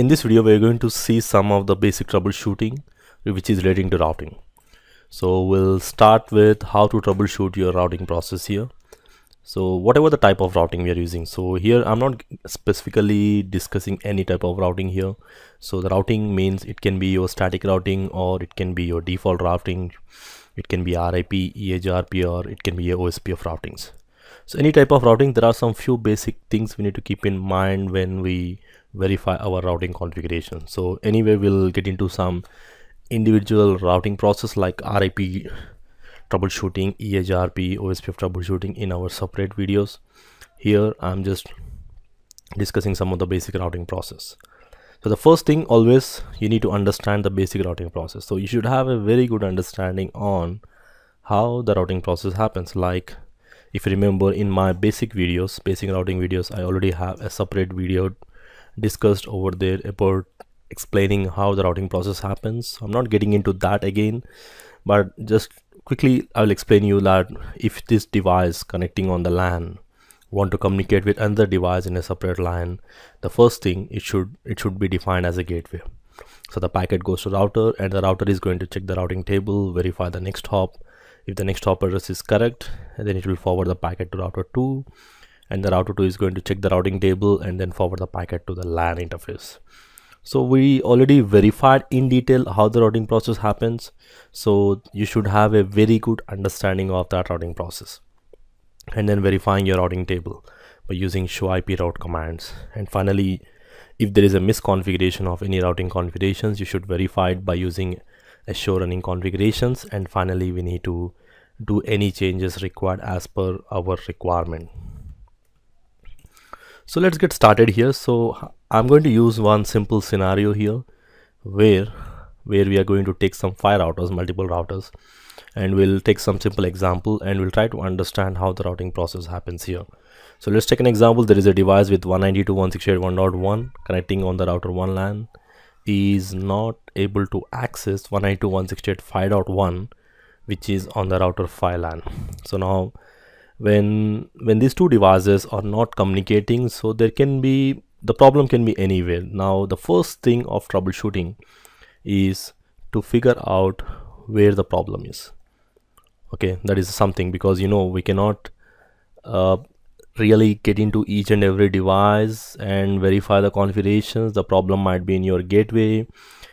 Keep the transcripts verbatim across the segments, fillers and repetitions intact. In this video, we're going to see some of the basic troubleshooting which is relating to routing. So we'll start with how to troubleshoot your routing process here. So whatever the type of routing we are using. So here I'm not specifically discussing any type of routing here. So the routing means it can be your static routing, or it can be your default routing. It can be R I P, E I G R P, or it can be your O S P F routings. So any type of routing, there are some few basic things we need to keep in mind when we verify our routing configuration. So anyway, we'll get into some individual routing process like R I P troubleshooting, E I G R P, O S P F troubleshooting in our separate videos. Here I'm just discussing some of the basic routing process. So the first thing, always you need to understand the basic routing process. So you should have a very good understanding on how the routing process happens. Like if you remember in my basic videos, basic routing videos, I already have a separate video discussed over there about explaining how the routing process happens. So I'm not getting into that again, but just quickly I will explain you that if this device connecting on the LAN want to communicate with another device in a separate LAN, the first thing it should it should be defined as a gateway. So the packet goes to router, and the router is going to check the routing table, verify the next hop. If the next hop address is correct, then it will forward the packet to router two. And the router two is going to check the routing table and then forward the packet to the LAN interface. So we already verified in detail how the routing process happens. So you should have a very good understanding of that routing process, and then verifying your routing table by using show I P route commands. And finally, if there is a misconfiguration of any routing configurations, you should verify it by using assure running configurations. And finally, we need to do any changes required as per our requirement. So let's get started here. So I'm going to use one simple scenario here where where we are going to take some five routers, multiple routers, and we'll take some simple example and we'll try to understand how the routing process happens here. So let's take an example. There is a device with one ninety-two dot one sixty-eight dot one dot one connecting on the router one LAN. He is not able to access one ninety-two dot one sixty-eight dot five dot one, which is on the router five LAN. So now when when these two devices are not communicating, so there can be the problem can be anywhere. Now the first thing of troubleshooting is to figure out where the problem is. Okay, that is something, because you know we cannot uh, really get into each and every device and verify the configurations. The problem might be in your gateway,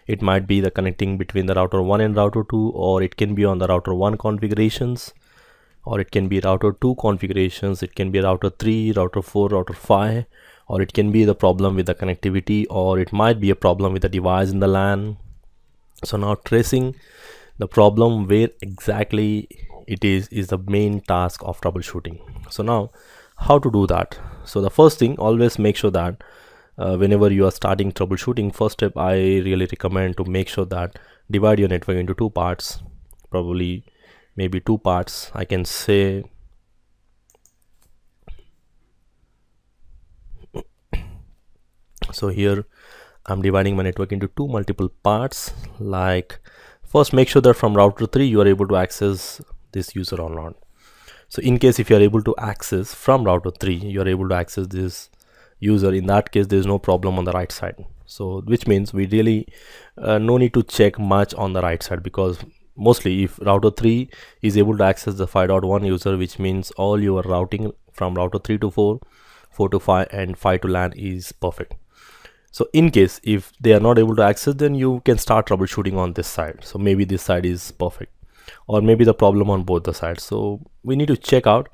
it might be the connecting between the router one and router two, or it can be on the router one configurations, or it can be router two configurations, it can be router three, router four, router five, or it can be the problem with the connectivity, or it might be a problem with the device in the LAN. So now tracing the problem where exactly it is is the main task of troubleshooting. So now how to do that? So the first thing, always make sure that uh, whenever you are starting troubleshooting, first step I really recommend to make sure that divide your network into two parts, probably maybe two parts I can say. So here I'm dividing my network into two multiple parts. Like first, make sure that from router three you are able to access this user or not. So in case if you are able to access from router three, you are able to access this user, in that case there is no problem on the right side. So which means we really uh, no need to check much on the right side, because mostly if router three is able to access the five dot one user, which means all your routing from router three to four, four to five, and five to LAN is perfect. So in case if they are not able to access, then you can start troubleshooting on this side. So maybe this side is perfect, or maybe the problem on both the sides. So we need to check out,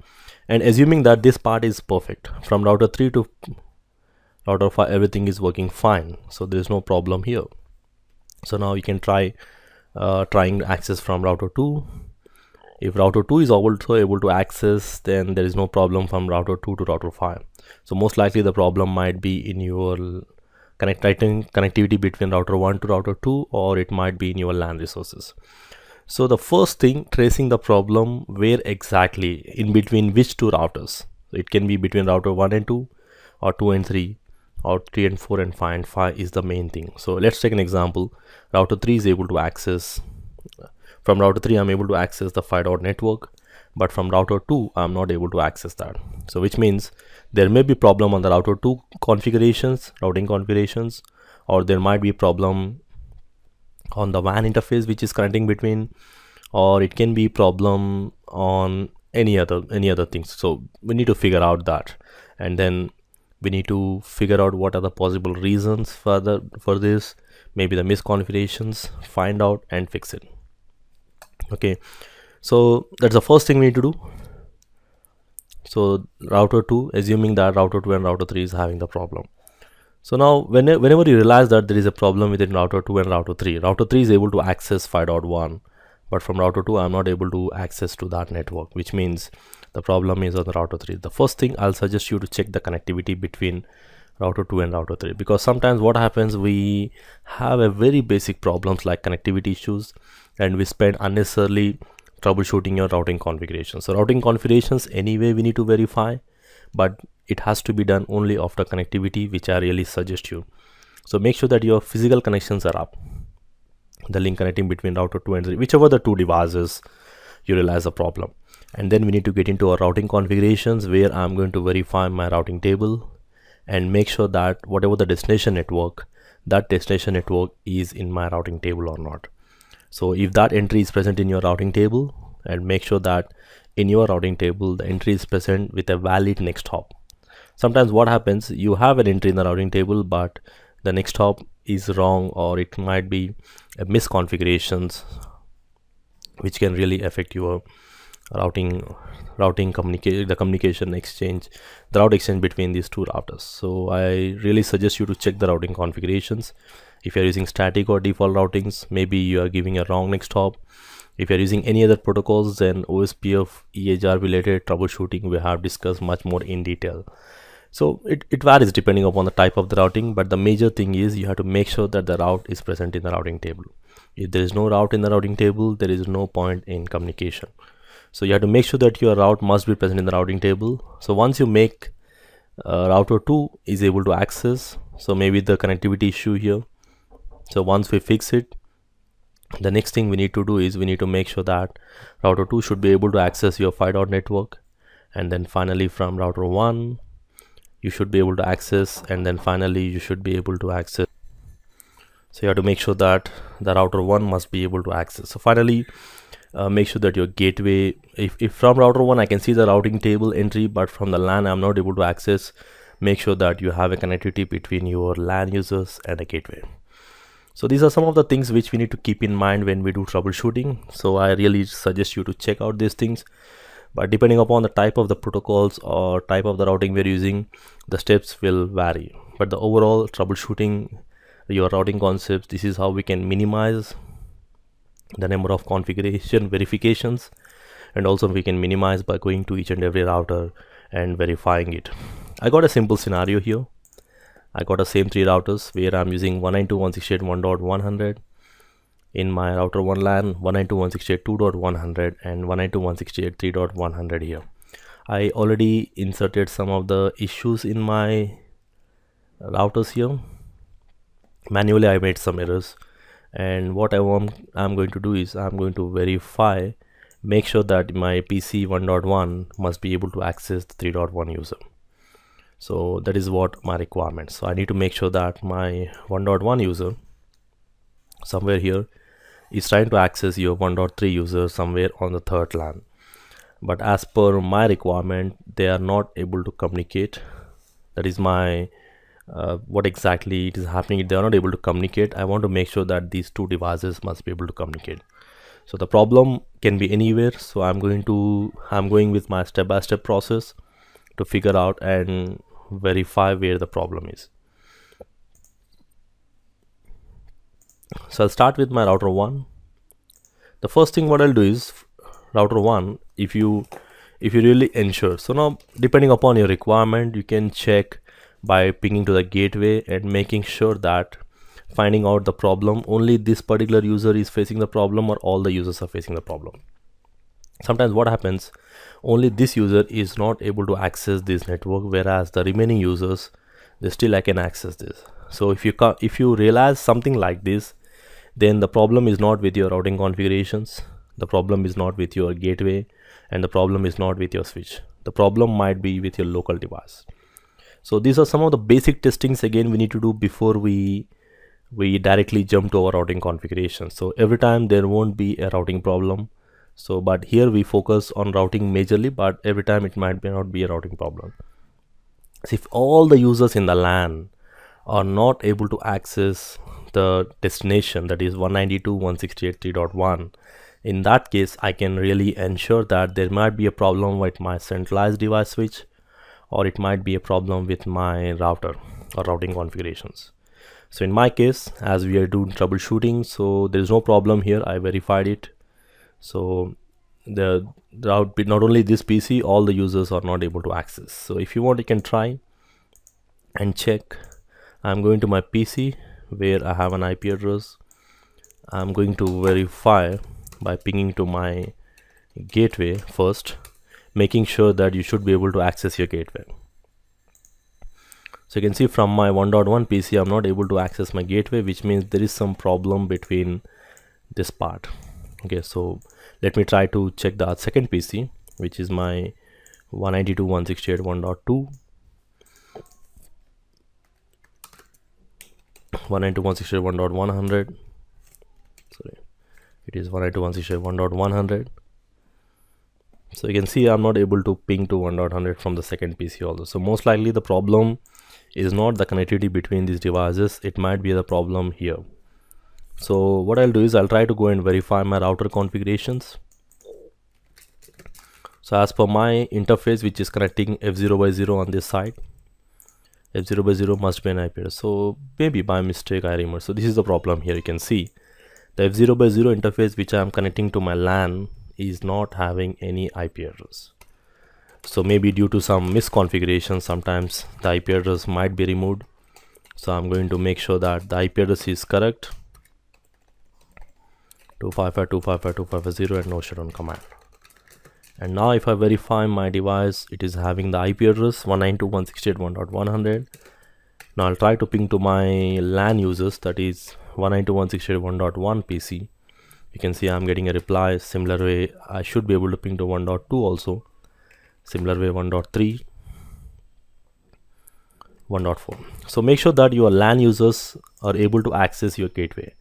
and assuming that this part is perfect from router three to router five, everything is working fine. So there is no problem here. So now you can try Uh, trying to access from router two. If router two is also able to access, then there is no problem from router two to router five. So most likely the problem might be in your connect connectivity between router one to router two, or it might be in your LAN resources. So the first thing, tracing the problem where exactly, in between which two routers. So it can be between router one and two, or two and three, or three and four, and five and five is the main thing. So let's take an example. Router three is able to access, from router three I'm able to access the five dot network, but from router two I'm not able to access that. So which means there may be problem on the router two configurations, routing configurations, or there might be a problem on the W A N interface which is connecting between, or it can be problem on any other any other things. So we need to figure out that, and then we need to figure out what are the possible reasons for the for this, maybe the misconfigurations, find out and fix it. Okay, so that's the first thing we need to do. So router two, assuming that router two and router three is having the problem. So now whenever, whenever you realize that there is a problem within router two and router three, router three is able to access five point one, but from router two I'm not able to access to that network, which means the problem is on the router three. The first thing I'll suggest you to check the connectivity between router two and router three, because sometimes what happens, we have a very basic problems like connectivity issues and we spend unnecessarily troubleshooting your routing configuration. So routing configurations anyway we need to verify, but it has to be done only after connectivity, which I really suggest you. So make sure that your physical connections are up, the link connecting between router two and three, whichever the two devices you realize the problem. And then we need to get into our routing configurations, where I'm going to verify my routing table and make sure that whatever the destination network, that destination network is in my routing table or not. So if that entry is present in your routing table, and make sure that in your routing table the entry is present with a valid next hop. Sometimes what happens, you have an entry in the routing table but the next hop is wrong, or it might be a misconfigurations which can really affect your routing routing communicate the communication exchange, the route exchange between these two routers. So I really suggest you to check the routing configurations. If you're using static or default routings, maybe you are giving a wrong next hop. If you're using any other protocols, then O S P F, E I G R P related troubleshooting we have discussed much more in detail. So it, it varies depending upon the type of the routing, but the major thing is you have to make sure that the route is present in the routing table. If there is no route in the routing table, there is no point in communication. So you have to make sure that your route must be present in the routing table. So once you make uh, router two is able to access, so maybe the connectivity issue here. So once we fix it, the next thing we need to do is we need to make sure that router two should be able to access your five point zero network. And then finally from router one, you should be able to access, and then finally you should be able to access. So you have to make sure that the router one must be able to access. So finally, uh, make sure that your gateway, if, if from router one I can see the routing table entry, but from the LAN I'm not able to access, make sure that you have a connectivity between your LAN users and a gateway. So these are some of the things which we need to keep in mind when we do troubleshooting. So I really suggest you to check out these things. But depending upon the type of the protocols or type of the routing we're using, the steps will vary. But the overall troubleshooting, your routing concepts, this is how we can minimize the number of configuration verifications. And also we can minimize by going to each and every router and verifying it. I got a simple scenario here. I got the same three routers where I'm using one ninety-two dot one sixty-eight dot one dot one hundred in my router one LAN, one ninety-two dot one sixty-eight dot two dot one hundred and one ninety-two dot one sixty-eight dot three dot one hundred here. I already inserted some of the issues in my routers here. Manually I made some errors, and what I want I'm going to do is I'm going to verify, make sure that my P C one dot one must be able to access the three dot one user. So that is what my requirement. So I need to make sure that my one dot one user somewhere here is trying to access your one dot three user somewhere on the third LAN. But as per my requirement, they are not able to communicate. That is my, uh, what exactly it is happening. They are not able to communicate. I want to make sure that these two devices must be able to communicate. So the problem can be anywhere. So I'm going to, I'm going with my step-by-step process to figure out and verify where the problem is. So I'll start with my router one. The first thing what I'll do is router one, if you if you really ensure. So now depending upon your requirement, you can check by pinging to the gateway and making sure that finding out the problem, only this particular user is facing the problem or all the users are facing the problem. Sometimes what happens, only this user is not able to access this network, whereas the remaining users, they still I can access this. So if you if you realize something like this, then the problem is not with your routing configurations, the problem is not with your gateway, and the problem is not with your switch. The problem might be with your local device. So these are some of the basic testings again we need to do before we we directly jump to our routing configuration. So every time there won't be a routing problem. So but here we focus on routing majorly, but every time it might not be a routing problem. So if all the users in the LAN are not able to access the destination, that is one ninety-two dot one sixty-eight dot three dot one, in that case I can really ensure that there might be a problem with my centralized device switch, or it might be a problem with my router or routing configurations. So in my case, as we are doing troubleshooting, so there is no problem here. I verified it. So the route, not only this P C, all the users are not able to access. So if you want, you can try and check. I'm going to my P C where I have an I P address. I'm going to verify by pinging to my gateway first, making sure that you should be able to access your gateway. So you can see from my one dot one P C, I'm not able to access my gateway, which means there is some problem between this part. Okay, so let me try to check the second P C, which is my one ninety-two dot one sixty-eight dot one dot two. one ninety-two dot one sixty-eight dot one dot one hundred, sorry, it is one ninety-two dot one sixty-eight dot one dot one hundred. So you can see I'm not able to ping to one dot one hundred from the second P C also. So most likely the problem is not the connectivity between these devices, it might be the problem here. So what I'll do is I'll try to go and verify my router configurations. So as per my interface, which is connecting F zero by zero on this side, F zero by zero must be an I P address. So maybe by mistake I removed. So this is the problem here. You can see the F zero by zero interface which I am connecting to my LAN is not having any I P address. So maybe due to some misconfiguration, sometimes the I P address might be removed. So I'm going to make sure that the I P address is correct, two fifty-five dot two fifty-five dot two fifty-five dot zero, and no shutdown command. And now if I verify my device, it is having the I P address one ninety-two dot one sixty-eight dot one dot one hundred. Now I'll try to ping to my LAN users, that is one ninety-two dot one sixty-eight dot one dot one P C. You can see I'm getting a reply. Similar way, I should be able to ping to one dot two also. Similar way, one dot three, one dot four. So make sure that your LAN users are able to access your gateway.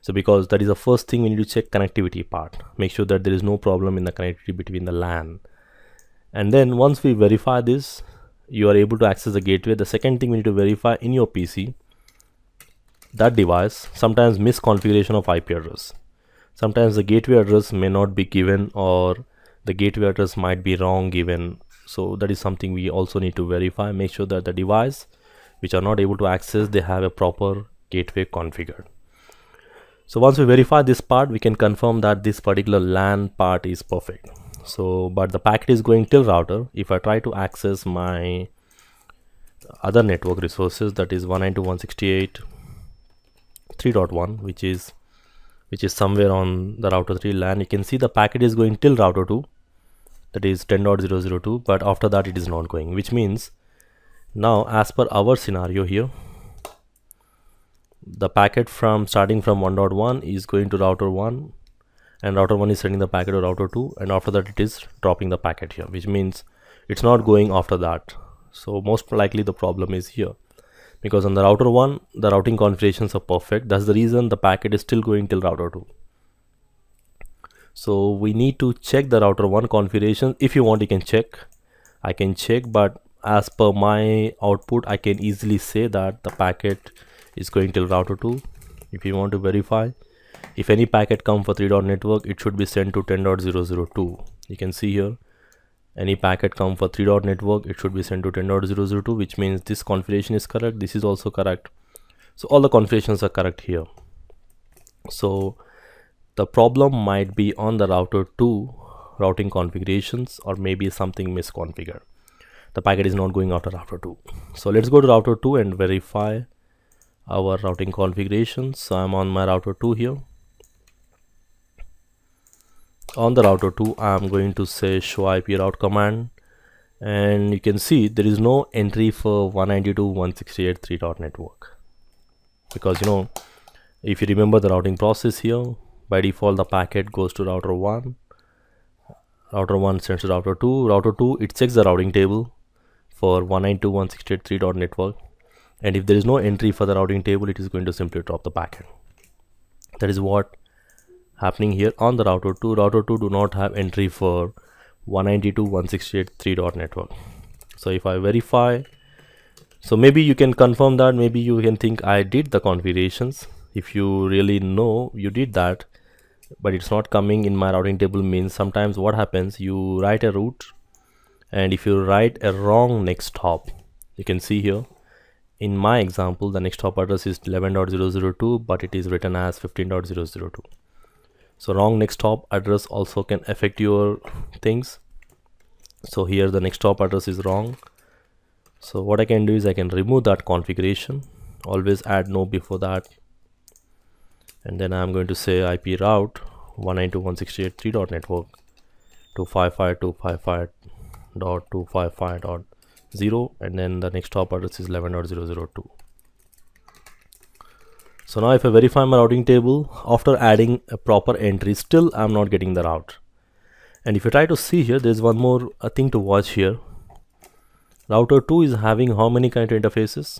So because that is the first thing we need to check, connectivity part. Make sure that there is no problem in the connectivity between the LAN. And then once we verify this, you are able to access the gateway. The second thing we need to verify in your P C, that device, sometimes misconfiguration of I P address. Sometimes the gateway address may not be given, or the gateway address might be wrong given. So that is something we also need to verify. Make sure that the device which are not able to access, they have a proper gateway configured. So once we verify this part, we can confirm that this particular LAN part is perfect. So, but the packet is going till router. If I try to access my other network resources, that is one ninety-two dot one sixty-eight dot three dot one, which is, which is somewhere on the router three LAN, you can see the packet is going till router two, that is ten dot zero zero two, but after that it is not going, which means now as per our scenario here, the packet from starting from one dot one is going to router one, and router one is sending the packet to router two, and after that it is dropping the packet here, which means it's not going after that. So most likely the problem is here, because on the router one the routing configurations are perfect. That's the reason the packet is still going till router two. So we need to check the router one configuration. If you want, you can check, I can check, but as per my output I can easily say that the packet is going till router two. If you want to verify, if any packet come for three dot network, it should be sent to ten dot zero zero two. You can see here, any packet come for three dot network, it should be sent to ten dot zero zero two, which means this configuration is correct, this is also correct. So all the configurations are correct here. So the problem might be on the router two routing configurations, or maybe something misconfigured. The packet is not going after router two. So let's go to router two and verify our routing configurations. So I'm on my router two here. On the router two, I'm going to say show I P route command, and you can see there is no entry for one ninety-two dot one sixty-eight dot three dot network, because you know, if you remember the routing process here, by default the packet goes to router one, router one sends to router two, router two it checks the routing table for one ninety-two dot one sixty-eight dot three dot network. And if there is no entry for the routing table, it is going to simply drop the packet. That is what happening here on the router two. Router two do not have entry for one ninety-two dot one sixty-eight dot three dot network. So if I verify, so maybe you can confirm that, maybe you can think I did the configurations. If you really know you did that, but it's not coming in my routing table, means sometimes what happens, you write a route, and if you write a wrong next hop, you can see here in my example the next hop address is eleven dot zero zero two, but it is written as fifteen dot zero zero two. So wrong next hop address also can affect your things. So here the next hop address is wrong. So what I can do is I can remove that configuration, always add no before that, and then I'm going to say I P route one ninety-two dot one sixty-eight dot three dot network two fifty-five dot two fifty-five dot two fifty-five dot zero, and then the next hop address is eleven dot zero zero two. So now if I verify my routing table, after adding a proper entry, still I'm not getting the route. And if you try to see here, there's one more uh, thing to watch here. Router two is having how many connector interfaces?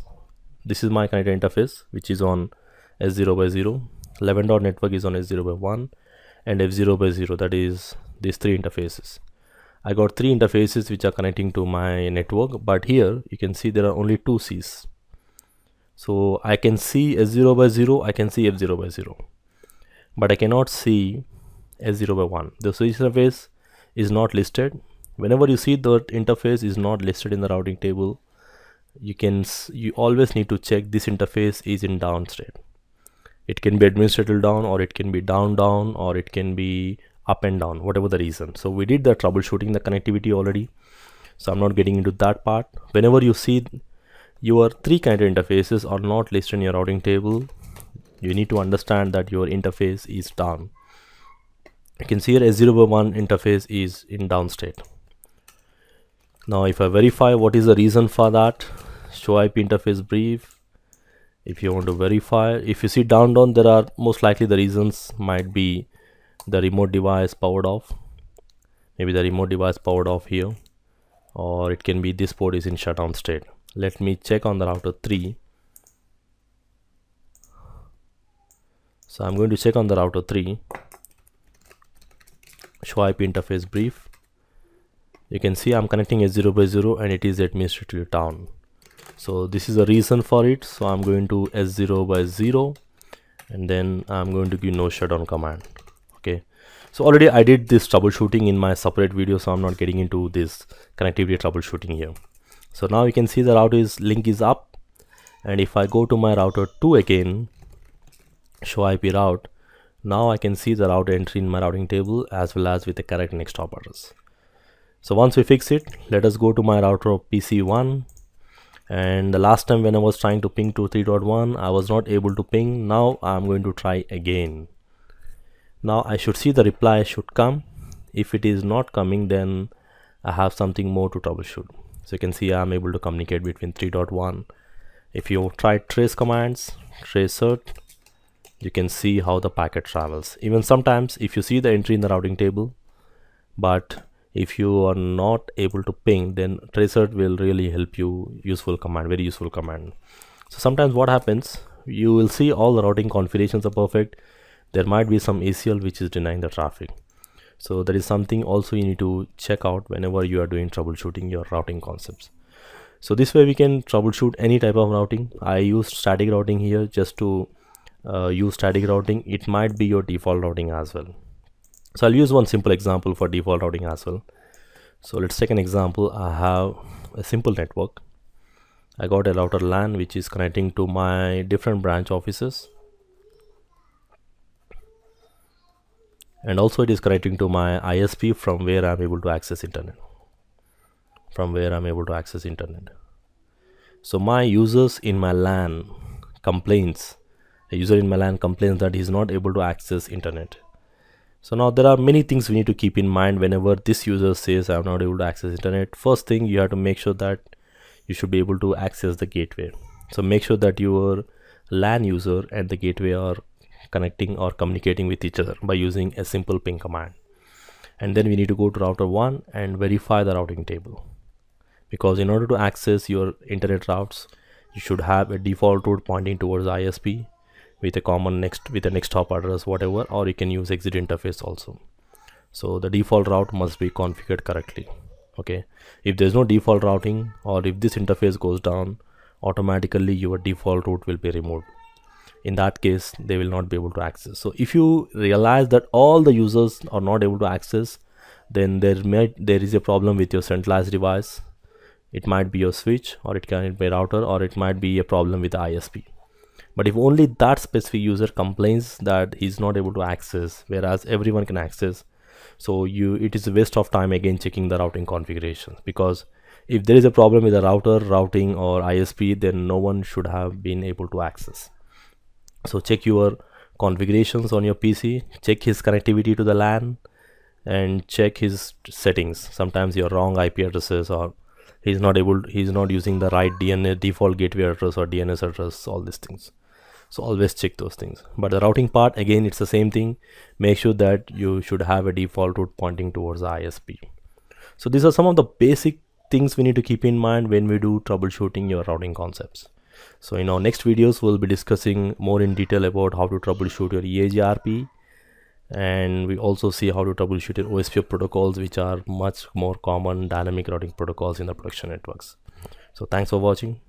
This is my connector interface, which is on S zero by zero. eleven dot network is on S zero by one, and F zero by zero, that is these three interfaces. I got three interfaces which are connecting to my network, but here you can see there are only two C's. So I can see S zero by zero, I can see F zero by zero, but I cannot see S zero by one. The switch interface is not listed. Whenever you see that interface is not listed in the routing table, you can you always need to check this interface is in down state. It can be administrative down, or it can be down down, or it can be up and down, whatever the reason. So we did the troubleshooting, the connectivity already, so I'm not getting into that part. Whenever you see your three connector interfaces are not listed in your routing table, you need to understand that your interface is down. You can see here S zero by one interface is in down state. Now if I verify, what is the reason for that? Show I P interface brief. If you want to verify, if you see down down, there are most likely the reasons might be the remote device powered off. Maybe the remote device powered off here, or it can be this port is in shutdown state. Let me check on the router three. So I'm going to check on the router three. Show I P interface brief. You can see I'm connecting S zero by zero and it is administratively down. So this is the reason for it. So I'm going to S zero by zero, and then I'm going to give no shutdown command. Okay. So already I did this troubleshooting in my separate video, so I'm not getting into this connectivity troubleshooting here. So now you can see the router is link is up, and if I go to my router two again, show I P route, now I can see the route entry in my routing table as well as with the correct next hop address. So once we fix it, let us go to my router P C one, and the last time when I was trying to ping to three dot one, I was not able to ping. Now I'm going to try again. Now I should see the reply should come. If it is not coming, then I have something more to troubleshoot. So you can see I'm able to communicate between three dot one. If you try trace commands, trace cert, you can see how the packet travels. Even sometimes if you see the entry in the routing table, but if you are not able to ping, then trace cert will really help you. Useful command, very useful command. So sometimes what happens, you will see all the routing configurations are perfect. There might be some A C L which is denying the traffic. So that is something also you need to check out whenever you are doing troubleshooting your routing concepts. So this way we can troubleshoot any type of routing. I use static routing here just to uh, use static routing. It might be your default routing as well. So I'll use one simple example for default routing as well. So let's take an example. I have a simple network. I got a router LAN which is connecting to my different branch offices. And also it is connecting to my I S P from where I'm able to access internet. From where I'm able to access internet. So my users in my LAN complains. A user in my LAN complains that he's not able to access internet. So now there are many things we need to keep in mind whenever this user says I'm not able to access internet. First thing, you have to make sure that you should be able to access the gateway. So make sure that your LAN user and the gateway are connecting or communicating with each other by using a simple ping command. And then we need to go to router one and verify the routing table, because in order to access your internet routes you should have a default route pointing towards I S P with a common next with a next hop address, whatever, or you can use exit interface also. So the default route must be configured correctly. Okay, if there's no default routing or if this interface goes down, automatically your default route will be removed. In that case, they will not be able to access. So if you realize that all the users are not able to access, then there may there is a problem with your centralized device. It might be your switch, or it can be router, or it might be a problem with the I S P. But if only that specific user complains that he's not able to access, whereas everyone can access, so you it is a waste of time again checking the routing configuration. Because if there is a problem with the router, routing, or I S P, then no one should have been able to access. So check your configurations on your P C, check his connectivity to the LAN, and check his settings. Sometimes your wrong I P addresses, or he's not able he's not using the right D N S default gateway address or D N S address, all these things. So always check those things. But the routing part, again, it's the same thing. Make sure that you should have a default route pointing towards the I S P. So these are some of the basic things we need to keep in mind when we do troubleshooting your routing concepts. So in our next videos, we'll be discussing more in detail about how to troubleshoot your E I G R P, and we also see how to troubleshoot your O S P F protocols, which are much more common dynamic routing protocols in the production networks. So thanks for watching.